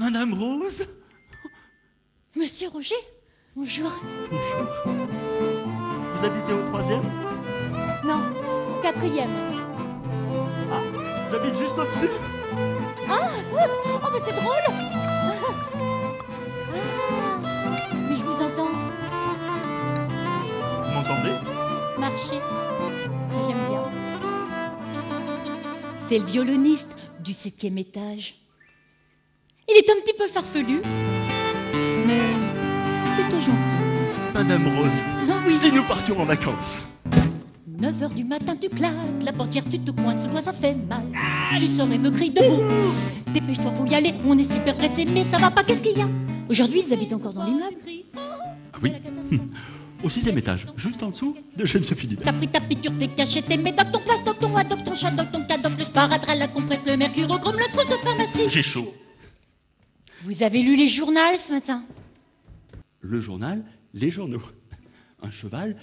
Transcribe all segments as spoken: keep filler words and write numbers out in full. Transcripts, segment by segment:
Madame Rose? Monsieur Roger? Bonjour. Bonjour. Vous habitez au troisième? Non, au quatrième. Ah, j'habite juste au-dessus. Ah, oh, mais c'est drôle. Ah, mais je vous entends. Vous m'entendez? Marcher. J'aime bien. C'est le violoniste du septième étage. Il est un petit peu farfelu, mais plutôt gentil. Madame Rose, ah, oui. Si nous partions en vacances. neuf heures du matin, tu claques, la portière, tu te coins, sous doigt, ça fait mal. Tu saurais me crier debout. Dépêche-toi, faut y aller, on est super pressé, mais ça va pas, qu'est-ce qu'il y a? Aujourd'hui, ils habitent encore dans l'immeuble. Ah oui, au sixième étage, juste en dessous de chez M. Philippe. T'as pris ta piqûre, t'es caché, t'es médoc, ton place, ton adoc, ton chat, ton cadoc, le sparadrap, la compresse, le mercure, comme le truc de pharmacie. J'ai chaud. Vous avez lu les journaux ce matin? Le journal, les journaux. Un cheval,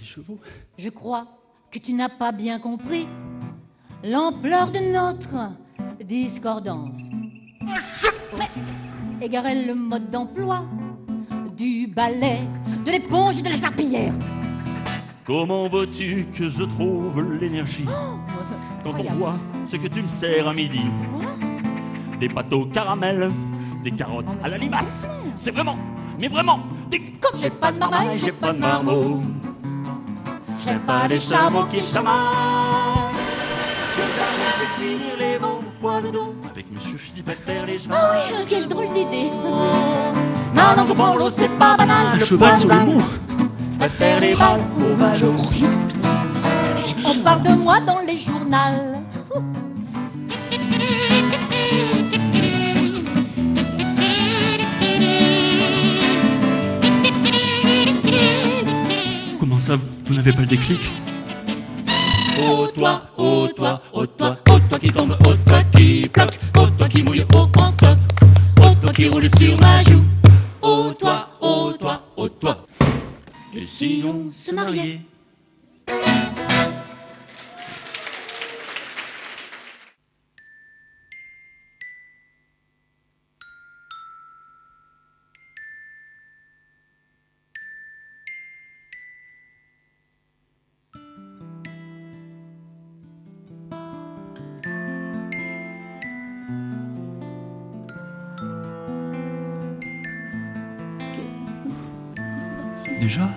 des chevaux. Je crois que tu n'as pas bien compris l'ampleur de notre discordance. Mais égarez le mode d'emploi du balai, de l'éponge et de la serpillière. Comment veux-tu que je trouve l'énergie oh, quand on voit ce que tu me sers à midi? Des pâteaux au caramel, des carottes à la limace. C'est vraiment, mais vraiment, des... Quand j'ai pas de marmaille, j'ai pas de marmot. J'aime pas les chameaux qui chamaillent. J'ai jamais su finir les mots poil de dos. Avec Monsieur Philippe à faire les chevaux. Ah oui, quelle drôle d'idée. Non, non, pour l'eau, c'est pas banal. Le cheval sur le mot. Je préfère les balles au ballon. On parle de moi dans les journaux. Ça, vous n'avez pas le déclic? Oh toi, oh toi, oh toi, oh toi qui tombe, oh toi qui plaque, oh toi qui mouille au en stock, oh toi qui roule sur ma joue, oh toi, oh toi, oh toi. Et si on se mariait? Déjà ?